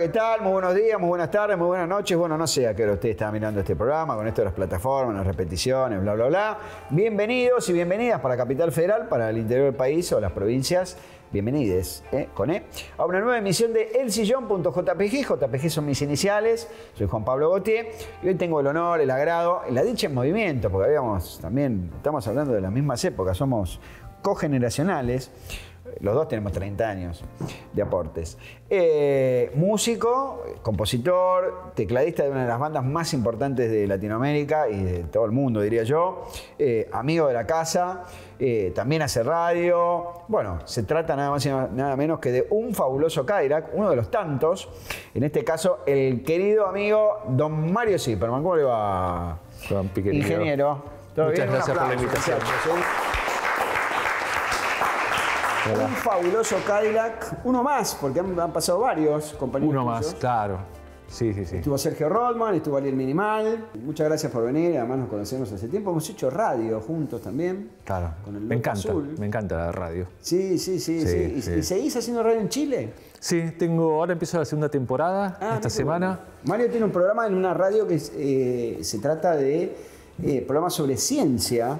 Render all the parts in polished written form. hola, ¿qué tal? Muy buenos días, muy buenas tardes, muy buenas noches. Bueno, no sé a qué hora usted está mirando este programa, con esto de las plataformas, las repeticiones, bla, bla, bla. Bienvenidos y bienvenidas para Capital Federal, para el interior del país o las provincias. Bienvenides, con E, a una nueva emisión de El Sillón.jpg. JPG son mis iniciales, soy Juan Pablo Gauthier y hoy tengo el honor, el agrado, la dicha en movimiento, porque habíamos también, estamos hablando de las mismas épocas, somos cogeneracionales, los dos tenemos 30 años de aportes. Músico, compositor, tecladista de una de las bandas más importantes de Latinoamérica y de todo el mundo, diría yo. Amigo de la casa, también hace radio. Bueno, se trata nada más y nada menos que de un fabuloso Cadillac, uno de los tantos. En este caso, el querido amigo don Mario Siperman. ¿Cómo le va, Juan Piquerillo? Ingeniero. Muchas gracias por la invitación. Un fabuloso Cadillac, uno más, porque han pasado varios compañeros. Uno más, claro. Sí, sí, sí. Estuvo Sergio Rotman, estuvo Ariel Minimal. Muchas gracias por venir, además nos conocemos hace tiempo. Hemos hecho radio juntos también. Claro, con el me encanta la radio. Sí, sí, sí. Sí, sí. ¿Y seguís haciendo radio en Chile? Sí, tengo, ahora empiezo la segunda temporada, esta semana. Bueno. Mario tiene un programa en una radio que se trata de programas sobre ciencia.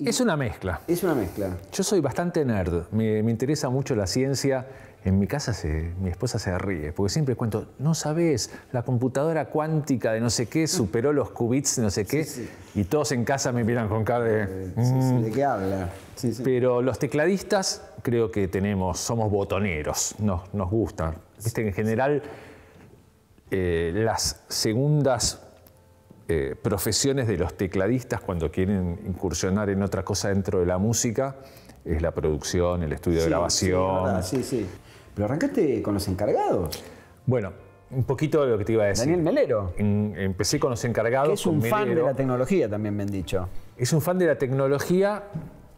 Es una mezcla. Es una mezcla. Yo soy bastante nerd. Me interesa mucho la ciencia. En mi casa mi esposa se ríe, porque siempre cuento, no sabés, la computadora cuántica de no sé qué superó los qubits de no sé qué, sí, sí. Y todos en casa me miran con cara de... Sí, ¿de qué habla? Sí, sí. Pero los tecladistas creo que somos botoneros, nos gusta. Viste que en general las segundas... profesiones de los tecladistas cuando quieren incursionar en otra cosa dentro de la música es la producción, el estudio de grabación. Sí, sí. Pero arrancaste con Los Encargados. Bueno, un poquito de lo que te iba a decir. Daniel Melero. Empecé con Los Encargados. Es un fan de la tecnología también me han dicho. Es un fan de la tecnología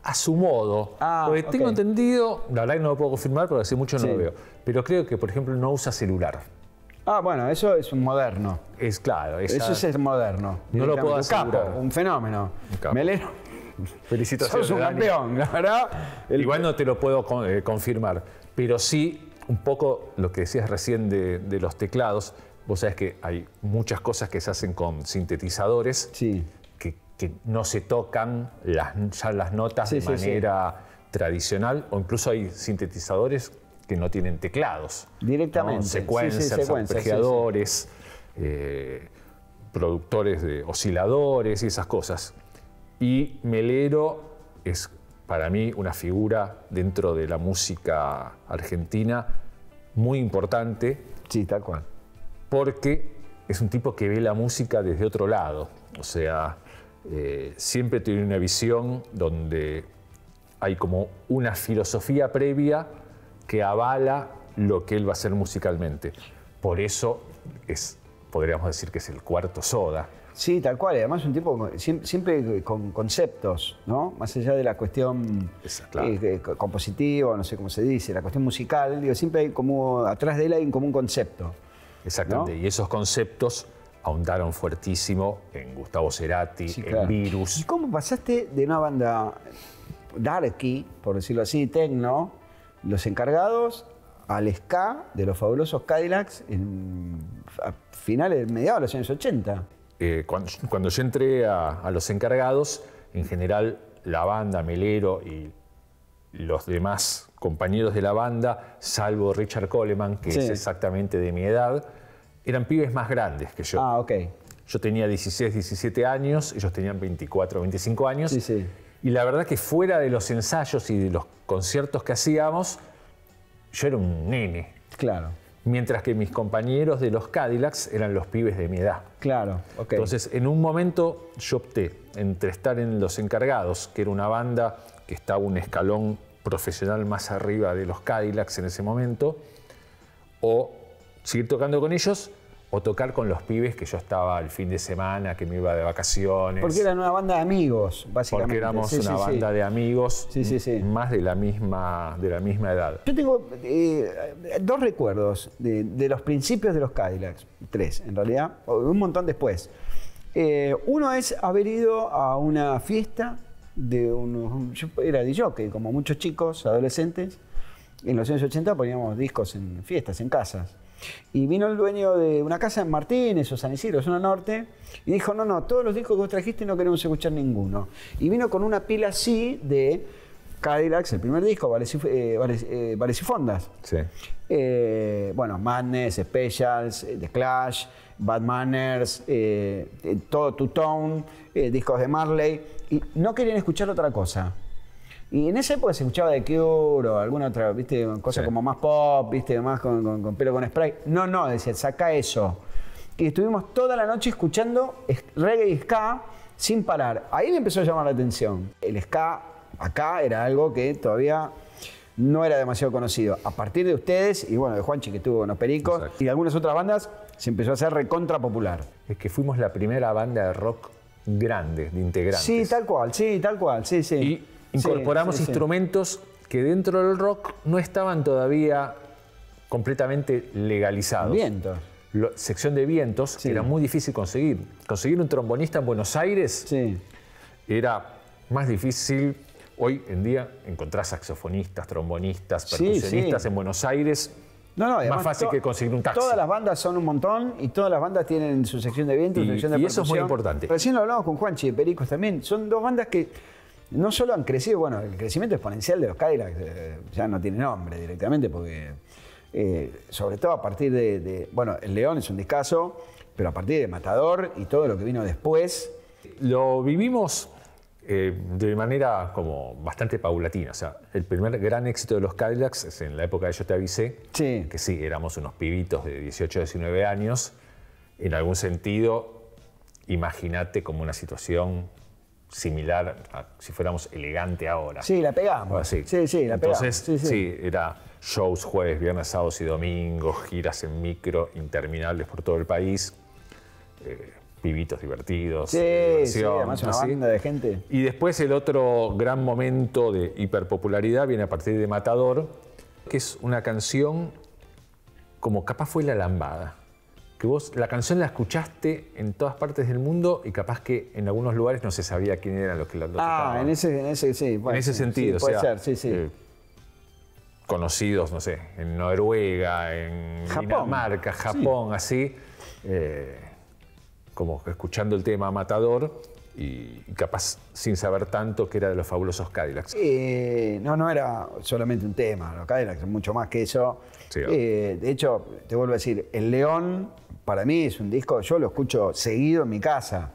a su modo. Ah, porque tengo entendido, la verdad que no lo puedo confirmar porque hace mucho no lo veo, pero creo que por ejemplo no usa celular. Ah, bueno, eso es un moderno. Es claro. Eso es moderno. No lo puedo asegurar. Un capo, un fenómeno. Un capo. Melero. Felicitaciones. Sos un campeón, la verdad. Igual no te lo puedo confirmar, pero sí un poco lo que decías recién de los teclados. Vos sabés que hay muchas cosas que se hacen con sintetizadores que no se tocan ya las notas de manera tradicional, o incluso hay sintetizadores que no tienen teclados. Directamente. ¿No? Secuencias, arpegiadores, productores de osciladores y esas cosas. Y Melero es para mí una figura dentro de la música argentina muy importante. Sí, tal cual. Porque es un tipo que ve la música desde otro lado. O sea, siempre tiene una visión donde hay como una filosofía previa que avala lo que él va a hacer musicalmente. Por eso podríamos decir que es el cuarto Soda. Sí, tal cual. Además, un tipo siempre con conceptos, ¿no? Más allá de la cuestión compositiva, no sé cómo se dice, la cuestión musical, digo, siempre hay como, atrás de él hay como un concepto. Exactamente. ¿No? Y esos conceptos ahondaron fuertísimo en Gustavo Cerati, en Virus. ¿Y cómo pasaste de una banda darky, por decirlo así, techno, Los Encargados, al ska de Los Fabulosos Cadillacs a finales, mediados de los años 80? Cuando yo entré a Los Encargados, en general la banda, Melero y los demás compañeros de la banda, salvo Richard Coleman, que es exactamente de mi edad, eran pibes más grandes que yo. Ah, ok. Yo tenía 16, 17 años, ellos tenían 24, 25 años. Sí, sí. Y la verdad que fuera de los ensayos y de los conciertos que hacíamos, yo era un nene. Claro. Mientras que mis compañeros de los Cadillacs eran los pibes de mi edad. Claro, ok. Entonces, en un momento yo opté entre estar en Los Encargados, que era una banda que estaba un escalón profesional más arriba de los Cadillacs en ese momento, o seguir tocando con ellos, o tocar con los pibes que yo estaba el fin de semana, que me iba de vacaciones. Porque eran una banda de amigos, básicamente. Porque éramos una banda de amigos, más de la misma edad. Yo tengo dos recuerdos de los principios de los Cadillacs, tres en realidad, un montón después. Uno es haber ido a una fiesta de unos... Yo era de jockey, como muchos chicos, adolescentes. En los años 80 poníamos discos en fiestas, en casas. Y vino el dueño de una casa en Martínez o San Isidro, zona norte, y dijo, no, no, todos los discos que vos trajiste no queremos escuchar ninguno. Y vino con una pila así de Cadillacs, el primer disco, Vales y Fondas. Sí. Bueno, Madness, Specials, The Clash, Bad Manners, todo To Town, discos de Marley. Y no querían escuchar otra cosa. Y en esa época se escuchaba The Cure o alguna otra, ¿viste? Cosa sí, como más pop, ¿viste? Más con pelo con spray. No, no, decía, saca eso. Y estuvimos toda la noche escuchando reggae y ska sin parar. Ahí me empezó a llamar la atención. El ska acá era algo que todavía no era demasiado conocido. A partir de ustedes, y bueno, de Juanchi que estuvo en Los Pericos, exacto, y de algunas otras bandas, se empezó a hacer recontra popular. Es que fuimos la primera banda de rock grande, de integrantes. Sí, tal cual, sí, tal cual, sí, sí. Y incorporamos instrumentos que dentro del rock no estaban todavía completamente legalizados. Vientos. Sección de vientos, sí, que era muy difícil conseguir. Conseguir un trombonista en Buenos Aires, sí, era más difícil. Hoy en día encontrás saxofonistas, trombonistas, percusionistas, sí, sí, en Buenos Aires. No, no, más fácil que conseguir un taxi. Todas las bandas son un montón y todas las bandas tienen su sección de vientos, su sección de percusión. Y eso es muy importante. Recién lo hablamos con Juanchi de Pericos también. Son dos bandas que no solo han crecido, bueno, el crecimiento exponencial de los Cadillacs ya no tiene nombre directamente porque, sobre todo a partir de bueno, El León es un discazo, pero a partir de Matador y todo lo que vino después. Lo vivimos de manera como bastante paulatina, o sea, el primer gran éxito de los Cadillacs es en la época de Yo te avisé, sí, que sí, éramos unos pibitos de 18, 19 años, en algún sentido, imagínate como una situación similar a si fuéramos Elegante ahora. Sí, la pegamos. Sí, sí, la pegamos. Entonces, sí, sí, sí, era shows jueves, viernes, sábados y domingos, giras en micro interminables por todo el país, pibitos divertidos, sí, sí, además una banda de gente. Y después el otro gran momento de hiperpopularidad viene a partir de Matador, que es una canción como capaz fue la lambada. Que vos la canción la escuchaste en todas partes del mundo y capaz que en algunos lugares no se sabía quién eran los que la tocaban. Ah, en ese sí. Puede, en ese sentido, sí, puede, o sea, ser, sí, sí. Conocidos, no sé, en Noruega, en Japón. Dinamarca, Japón, sí, así, como escuchando el tema Matador y capaz sin saber tanto que era de Los Fabulosos Cadillacs. No, no era solamente un tema, los Cadillacs, mucho más que eso. Sí, de hecho, te vuelvo a decir, El León para mí es un disco, yo lo escucho seguido en mi casa.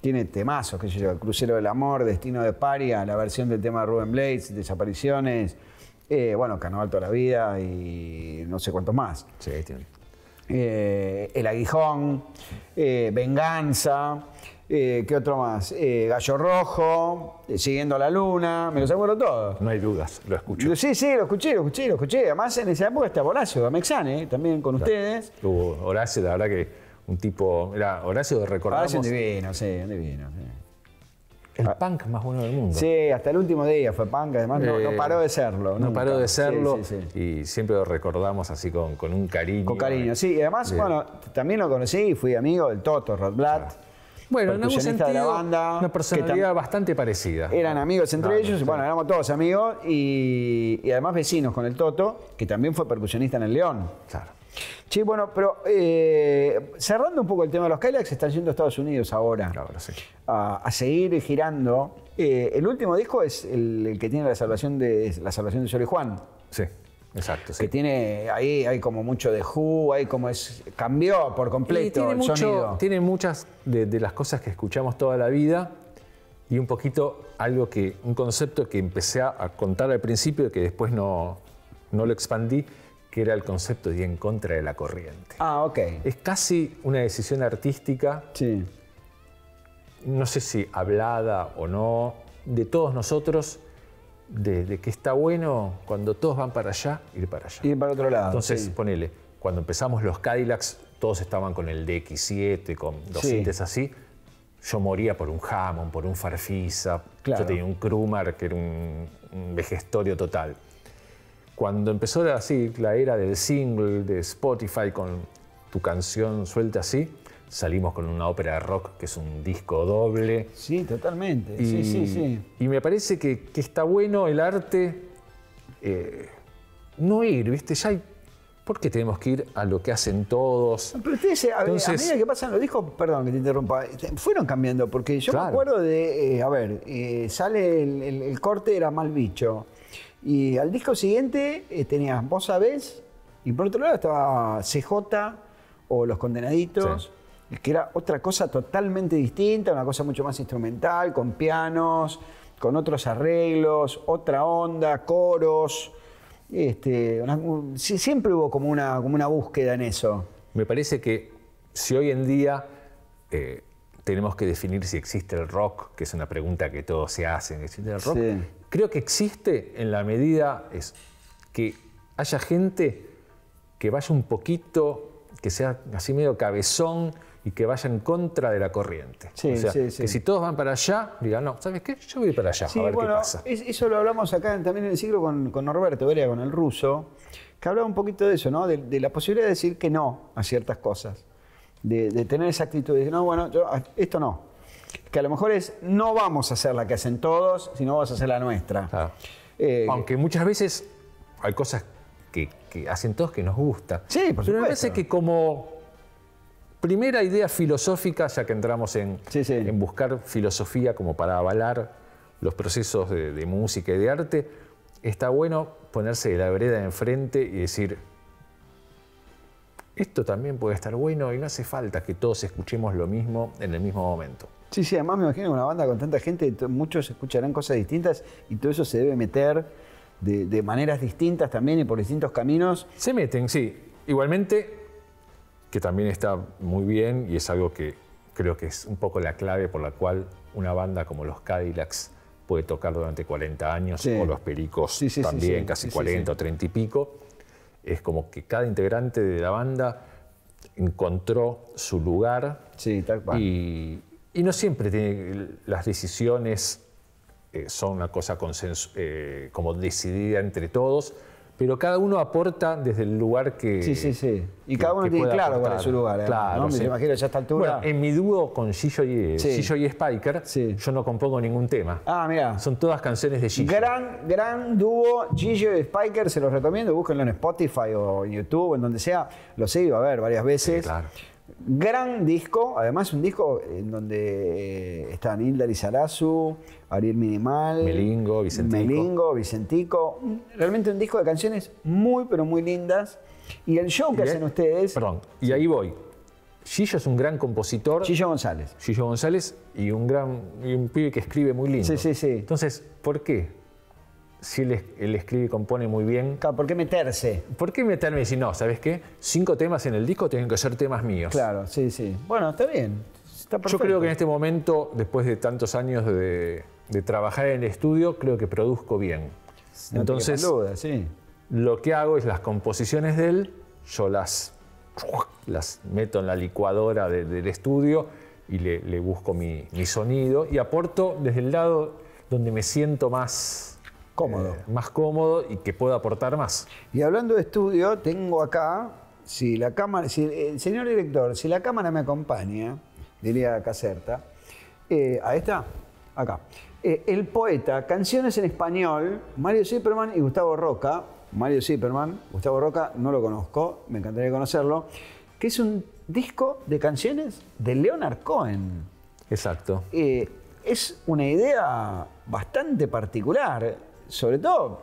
Tiene temazos, qué sé yo, El Crucero del Amor, Destino de Paria, la versión del tema de Rubén Blades, Desapariciones, bueno, Carnaval toda la vida y no sé cuántos más. Sí, tiene. El Aguijón, Venganza, ¿qué otro más? Gallo Rojo, Siguiendo la Luna, me los acuerdo todos. No hay dudas, lo escucho. Sí, sí, lo escuché. Además, en esa época estaba Horacio Amexane, también con ustedes. Horacio, la verdad que un tipo. Era Horacio, recordamos. Horacio Divino, sí, Divino. Sí. El punk más bueno del mundo. Sí, hasta el último día fue punk, además no paró de serlo. No paró de serlo, sí, sí, sí, y siempre lo recordamos así con un cariño. Con cariño, sí. Y además, bueno, también lo conocí y fui amigo del Toto Rodblatt. Bueno, en algún sentido, de la banda, una personalidad bastante parecida. Eran amigos entre ellos, sí, bueno, éramos todos amigos y además vecinos con el Toto, que también fue percusionista en El León. Claro. Sí, bueno, pero cerrando un poco el tema de los Cadillacs, están yendo a Estados Unidos ahora, sí, a seguir girando. El último disco es el que tiene la salvación de Sol y Juan. Sí. Exacto, sí. Que tiene, ahí hay como mucho de Who, hay como es, cambió por completo el sonido. Tiene muchas de las cosas que escuchamos toda la vida y un poquito algo que, un concepto que empecé a contar al principio y que después no lo expandí, que era el concepto de ir en contra de la corriente. Ah, ok. Es casi una decisión artística, sí, no sé si hablada o no, de todos nosotros, de que está bueno cuando todos van para allá, ir para allá. Ir para otro lado. Entonces, sí, ponele, cuando empezamos los Cadillacs, todos estaban con el DX7, con los sintes así. Yo moría por un Hammond, por un Farfisa. Claro. Yo tenía un Krumar, que era un vejestorio total. Cuando empezó así la era del single, de Spotify, con tu canción suelta así, salimos con una ópera de rock que es un disco doble. Sí, totalmente. Y, sí, sí, sí, y me parece que está bueno el arte no ir, ¿viste? Ya hay porque tenemos que ir a lo que hacen todos. Pero ustedes, entonces, a medida que pasan los discos, perdón que te interrumpa, fueron cambiando, porque yo me acuerdo de, a ver, sale el corte, era Mal Bicho, y al disco siguiente tenías Vos Sabés, y por otro lado estaba CJ o Los Condenaditos, sí, que era otra cosa totalmente distinta, una cosa mucho más instrumental, con pianos, con otros arreglos, otra onda, coros. Siempre hubo como una búsqueda en eso. Me parece que si hoy en día tenemos que definir si existe el rock, que es una pregunta que todos se hacen, ¿existe el rock? Sí. Creo que existe en la medida que haya gente que vaya un poquito, que sea así medio cabezón y que vaya en contra de la corriente. Sí, o sea, que si todos van para allá, digan, no, ¿sabes qué? Yo voy para allá, a ver qué pasa. Eso lo hablamos acá también en el siglo con Norberto Berea, con el ruso, que hablaba un poquito de eso, ¿no? De la posibilidad de decir que no a ciertas cosas, de tener esa actitud, de decir, no, bueno, yo, esto no. Que a lo mejor es, no vamos a hacer la que hacen todos, sino vamos a hacer la nuestra. Claro. Aunque muchas veces hay cosas que hacen todos que nos gustan. Sí, por supuesto. Pero me parece que como primera idea filosófica, ya que entramos en buscar filosofía como para avalar los procesos de música y de arte, está bueno ponerse de la vereda enfrente y decir, esto también puede estar bueno y no hace falta que todos escuchemos lo mismo en el mismo momento. Sí, sí, además me imagino que una banda con tanta gente, muchos escucharán cosas distintas y todo eso se debe meter de maneras distintas también y por distintos caminos. Se meten, sí. Igualmente, que también está muy bien y es algo que creo que es un poco la clave por la cual una banda como los Cadillacs puede tocar durante 40 años, o los Pericos casi 40 o 30 y pico. Es como que cada integrante de la banda encontró su lugar, tal cual. Y no siempre las decisiones son una cosa como decidida entre todos, pero cada uno aporta desde el lugar que... Y cada uno tiene claro cuál es su lugar. Claro, ¿no? Me imagino ya a esta altura. Bueno, en mi dúo con Gigi y Spiker, yo no compongo ningún tema. Ah, mira. Son todas canciones de Gigi. Gran dúo, Gigi y Spiker, se los recomiendo. Búsquenlo en Spotify o en YouTube, en donde sea. Lo he ido a ver varias veces. Sí, claro. Gran disco, además un disco en donde están Hilda Lizarazu, Ariel Minimal, Melingo, Vicentico. Realmente un disco de canciones muy, pero muy lindas. Y el show que hacen ustedes... Perdón, y ahí voy. Gillo es un gran compositor. Gillo González y un pibe que escribe muy lindo. Entonces, ¿por qué? Si él escribe y compone muy bien. Claro, ¿por qué meterse? ¿Por qué meterme y decir, no, ¿sabes qué? 5 temas en el disco tienen que ser temas míos. Claro, Bueno, está bien. Está perfecto. Yo creo que en este momento, después de tantos años de trabajar en el estudio, creo que produzco bien. No. Entonces, duda, lo que hago es las composiciones de él, yo las meto en la licuadora del estudio y le busco mi sonido y aporto desde el lado donde me siento más... cómodo. Más cómodo y que pueda aportar más. Y hablando de estudio, tengo acá, si la cámara, señor director, si la cámara me acompaña, diría Caserta, ahí está, acá. El poeta, canciones en español, Mario Siperman y Gustavo Rocca. Mario Siperman, Gustavo Rocca, no lo conozco, me encantaría conocerlo, que es un disco de canciones de Leonard Cohen. Exacto. Es una idea bastante particular. Sobre todo,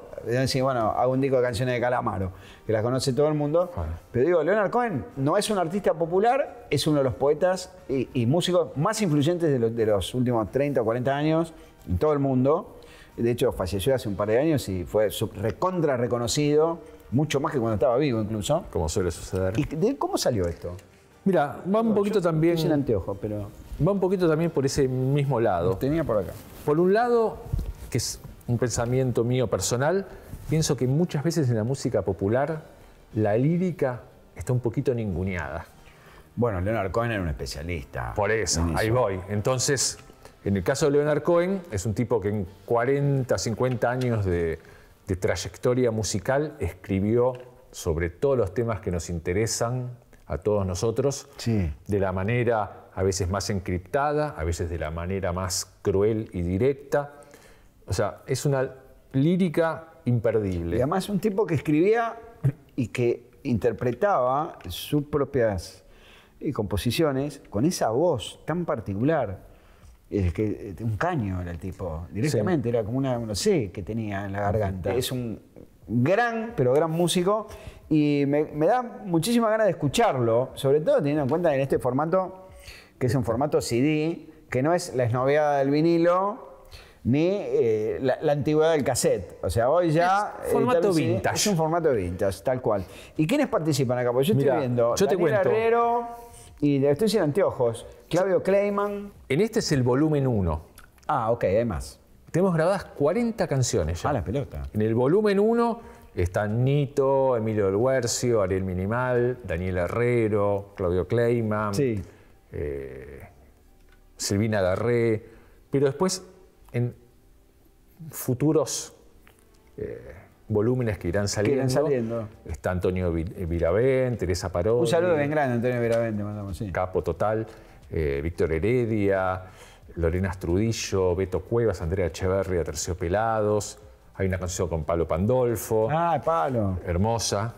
bueno, hago un disco de canciones de Calamaro, que las conoce todo el mundo. Bueno. Pero digo, Leonard Cohen no es un artista popular, es uno de los poetas y músicos más influyentes de los últimos 30 o 40 años en todo el mundo. De hecho, falleció hace un par de años y fue recontra reconocido, mucho más que cuando estaba vivo incluso. Como suele suceder. ¿Y cómo salió esto? Mira, va un poquito también... Es el anteojo, pero... Va un poquito también por ese mismo lado. Lo tenía por acá. Por un lado, que es... un pensamiento mío personal, pienso que muchas veces en la música popular la lírica está un poquito ninguneada. Bueno, Leonard Cohen era un especialista. Por eso, ahí voy. Entonces, en el caso de Leonard Cohen, es un tipo que en 40, 50 años de trayectoria musical escribió sobre todos los temas que nos interesan a todos nosotros, de la manera a veces más encriptada, a veces de la manera más cruel y directa. O sea, es una lírica imperdible. Y además un tipo que escribía y que interpretaba sus propias composiciones con esa voz tan particular. Es que un caño era el tipo, directamente, sí. Era como una, no sé, que tenía en la garganta. Es un gran, pero gran músico, y me da muchísima ganas de escucharlo, sobre todo teniendo en cuenta en este formato, que es un formato CD, que no es la esnoveada del vinilo, ni la antigüedad del cassette. O sea, hoy ya... Es formato vintage. Es un formato vintage, tal cual. ¿Y quiénes participan acá? Porque yo estoy viendo... Yo te cuento. Daniel Herrero y estoy sin anteojos. Claudio Kleiman. En este es el volumen 1. Ah, ok, hay más. Tenemos grabadas 40 canciones ya. Ah, la pelota. En el volumen 1 están Nito, Emilio del Huercio, Ariel Minimal, Daniel Herrero, Claudio Kleiman, sí. Silvina Darré. Pero después... en futuros volúmenes que irán saliendo, está Antonio Viravén, Teresa Parodi. Un saludo bien grande, Antonio Viravén, te mandamos, sí. Capo total, Víctor Heredia, Lorena Astrudillo, Beto Cuevas, Andrea Echeverría, Terciopelados. Hay una canción con Palo Pandolfo. Ah, Palo. Hermosa.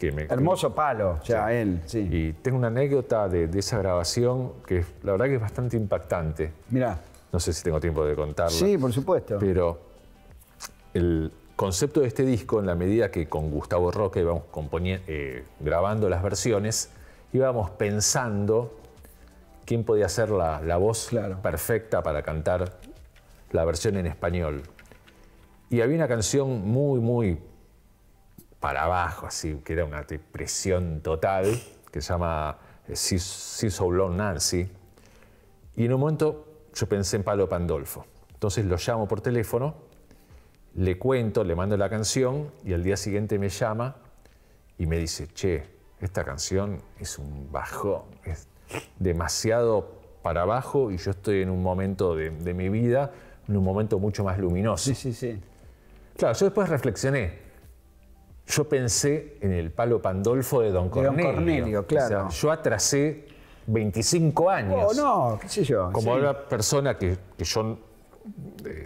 Hermoso Palo, ya sí. Él, sí. Y tengo una anécdota de esa grabación que la verdad que es bastante impactante. Mirá. No sé si tengo tiempo de contarlo. Sí, por supuesto. Pero el concepto de este disco, en la medida que con Gustavo Rocca íbamos grabando las versiones, íbamos pensando quién podía ser la voz perfecta para cantar la versión en español. Y había una canción muy, muy para abajo, así que era una depresión total, que se llama She's So Blonde Nancy. Y en un momento... yo pensé en Palo Pandolfo. Entonces lo llamo por teléfono, le cuento, le mando la canción y al día siguiente me llama y me dice, che, esta canción es un bajón, es demasiado para abajo y yo estoy en un momento de mi vida, en un momento mucho más luminoso. Sí, sí, sí. Claro, yo después reflexioné. Yo pensé en el Palo Pandolfo de Don Cornelio. Don Cornelio, claro. O sea, yo atrasé 25 años. Oh, no, qué sé yo. Como sí. Una persona que yo,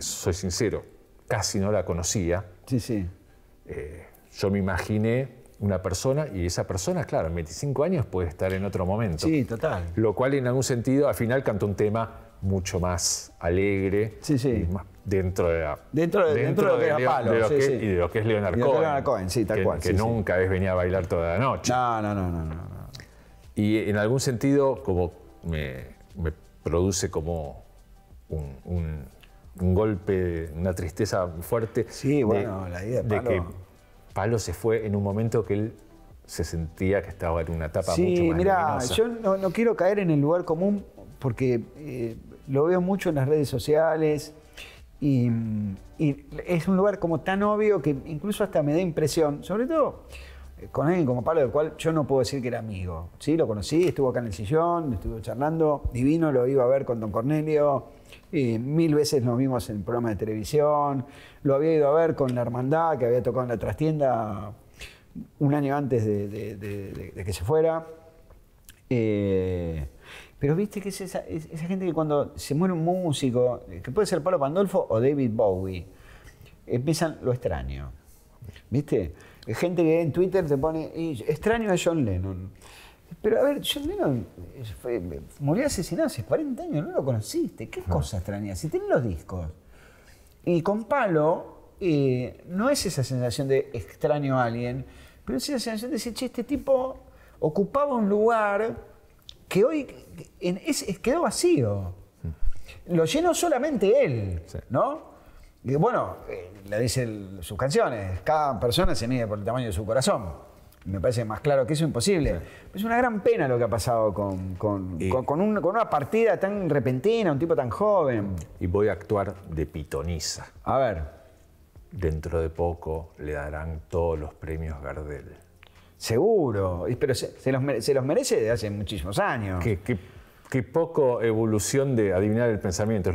soy sincero, casi no la conocía. Sí, sí. Yo me imaginé una persona y esa persona, claro, en 25 años puede estar en otro momento. Sí, total. Lo cual en algún sentido, al final canta un tema mucho más alegre. Sí, sí. Y más dentro de la... Dentro de Palo. Y de lo que es Leonard Cohen. Leonard Cohen, sí, tal cual. Que sí, nunca sí. Es venía a bailar toda la noche. No. Y en algún sentido, como me produce como un golpe, una tristeza fuerte. Sí, bueno, la idea de Palo. Que Palo se fue en un momento que él se sentía que estaba en una etapa mucho más luminosa. Sí, mirá, yo no quiero caer en el lugar común porque lo veo mucho en las redes sociales y es un lugar como tan obvio que incluso hasta me da impresión, sobre todo... con alguien como Palo, del cual yo no puedo decir que era amigo. Sí, lo conocí, estuvo acá en El Sillón, estuvo charlando, divino, lo iba a ver con Don Cornelio, mil veces nos vimos en programas de televisión, lo había ido a ver con la hermandad que había tocado en la trastienda un año antes de que se fuera. Pero viste que es esa gente que cuando se muere un músico, que puede ser Palo Pandolfo o David Bowie, empiezan lo extraño, ¿viste? Gente que en Twitter te pone, extraño a John Lennon. Pero a ver, John Lennon murió asesinado hace 40 años, no lo conociste. ¿Qué cosa extraña? Si tenés los discos. Y con Palo, no es esa sensación de extraño a alguien, pero es esa sensación de decir, che, este tipo ocupaba un lugar que hoy quedó vacío. Lo llenó solamente él, ¿no? Y bueno, le dicen sus canciones, cada persona se mide por el tamaño de su corazón. Me parece más claro que eso imposible. Sí. Es una gran pena lo que ha pasado con una partida tan repentina, un tipo tan joven. Y voy a actuar de pitoniza. A ver. Dentro de poco le darán todos los premios Gardel. Seguro, pero se los merece desde hace muchísimos años. Qué poco evolución de adivinar el pensamiento.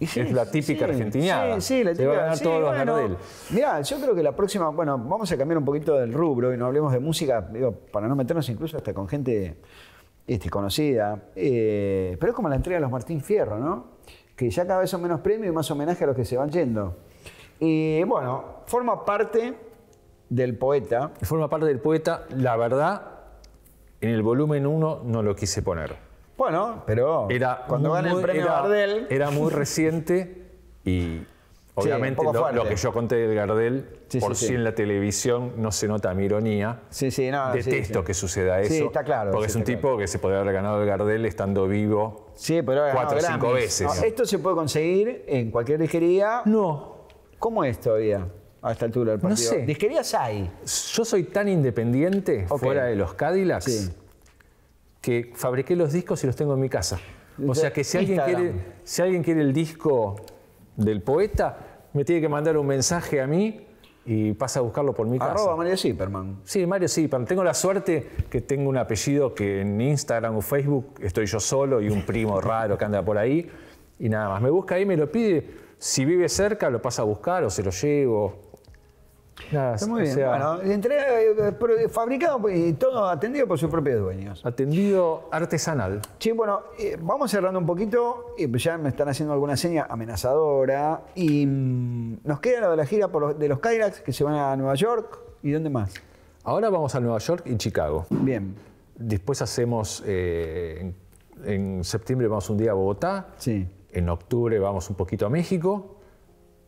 Es la típica argentinada. Sí, la típica. Te van a ganar todos los Gardel. Mirá, yo creo que la próxima... Bueno, vamos a cambiar un poquito del rubro y no hablemos de música, digo, para no meternos incluso hasta con gente conocida. Pero es como la entrega de los Martín Fierro, ¿no? Que ya cada vez son menos premios y más homenaje a los que se van yendo. Y bueno, forma parte del poeta. Forma parte del poeta. La verdad, en el volumen 1 no lo quise poner. Bueno, pero era cuando gana el premio Gardel... Era muy reciente y obviamente sí, lo que yo conté del Gardel, sí, por si sí, sí, en la televisión no se nota mi ironía. Sí, sí, no, detesto sí, que suceda eso. Sí, está claro. Porque sí, es un tipo claro, que se podría haber ganado el Gardel estando vivo, sí, pero 4 o 5 veces. No, esto se puede conseguir en cualquier disquería. No. ¿Cómo es todavía? A esta altura del partido. No sé. ¿Disquerías hay? Yo soy tan independiente, okay, fuera de los Cadillacs, sí, que fabriqué los discos y los tengo en mi casa. O sea que si alguien quiere, el disco del poeta, me tiene que mandar un mensaje a mí y pasa a buscarlo por mi casa. Arroba Mario Siperman. Sí, Mario Siperman. Tengo la suerte que tengo un apellido que en Instagram o Facebook estoy yo solo y un primo raro que anda por ahí y nada más. Me busca ahí, me lo pide. Si vive cerca, lo pasa a buscar o se lo llevo. Nada, está muy bien. Sea, bueno, fabricado y todo atendido por sus propios dueños. Atendido artesanal. Sí, bueno, vamos cerrando un poquito. Ya me están haciendo alguna seña amenazadora. Y nos queda lo de la gira de los Cadillacs, que se van a Nueva York. ¿Y dónde más? Ahora vamos a Nueva York y Chicago. Bien. Después hacemos, en septiembre vamos un día a Bogotá. Sí. En octubre vamos un poquito a México.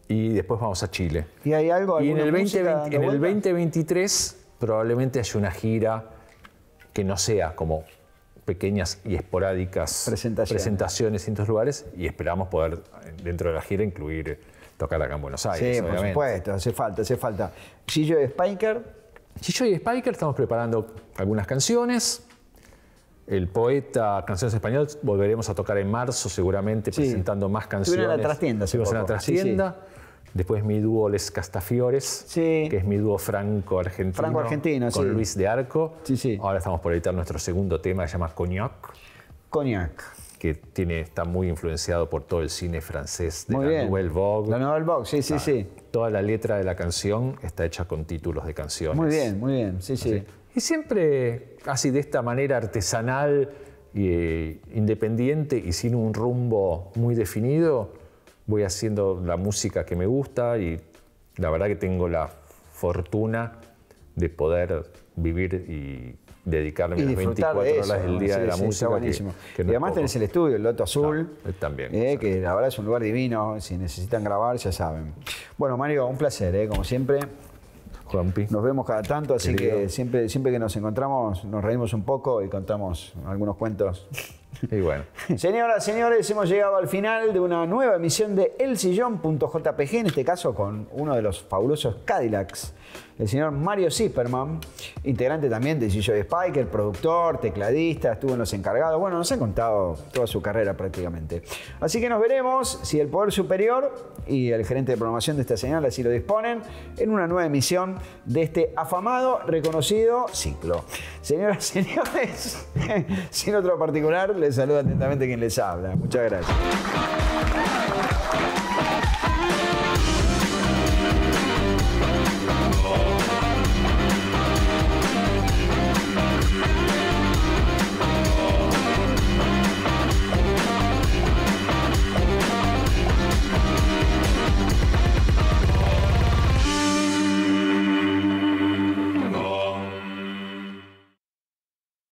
Y después vamos a Chile. ¿Y hay algo? Y en el 2023 probablemente haya una gira que no sea como pequeñas y esporádicas presentaciones en estos lugares. Y esperamos poder, dentro de la gira, incluir tocar acá en Buenos Aires. Sí, obviamente, por supuesto. Hace falta, hace falta. Gigi y Spiker. Gigi y Spiker, estamos preparando algunas canciones. El poeta Canciones Español, volveremos a tocar en marzo seguramente, sí, presentando más canciones. Estuvimos en la trastienda. Estuvimos en la trastienda. Sí, sí. Después mi dúo Les Castafiores, sí, que es mi dúo franco-argentino, con sí, Luis de Arco. Sí, sí. Ahora estamos por editar nuestro segundo tema, que se llama Cognac. Cognac. Que tiene, está muy influenciado por todo el cine francés de la Nouvelle Vogue. La Nouvelle Vogue, sí, sí, sí. Toda la letra de la canción está hecha con títulos de canciones. Muy bien, muy bien, sí, sí. Así. Y siempre así, de esta manera artesanal, independiente y sin un rumbo muy definido, voy haciendo la música que me gusta y la verdad que tengo la fortuna de poder vivir y dedicarme las 24 horas del día de la música. Está buenísimo. Que no, y además tenés el estudio, el Loto Azul, también, que la verdad es un lugar divino. Si necesitan grabar, ya saben. Bueno, Mario, un placer, como siempre. Nos vemos cada tanto, así que siempre que nos encontramos nos reímos un poco y contamos algunos cuentos. Y bueno. Señoras, señores, hemos llegado al final de una nueva emisión de El Sillón.jpg, en este caso con uno de los fabulosos Cadillacs, el señor Mario Siperman, integrante también de Gigi y Spiker, productor, tecladista, estuvo en Los Encargados. Bueno, nos ha contado toda su carrera prácticamente. Así que nos veremos, si el Poder Superior y el gerente de programación de esta señal así lo disponen, en una nueva emisión de este afamado, reconocido ciclo. Señoras, señores, sin otro particular, les saluda atentamente quien les habla. Muchas gracias.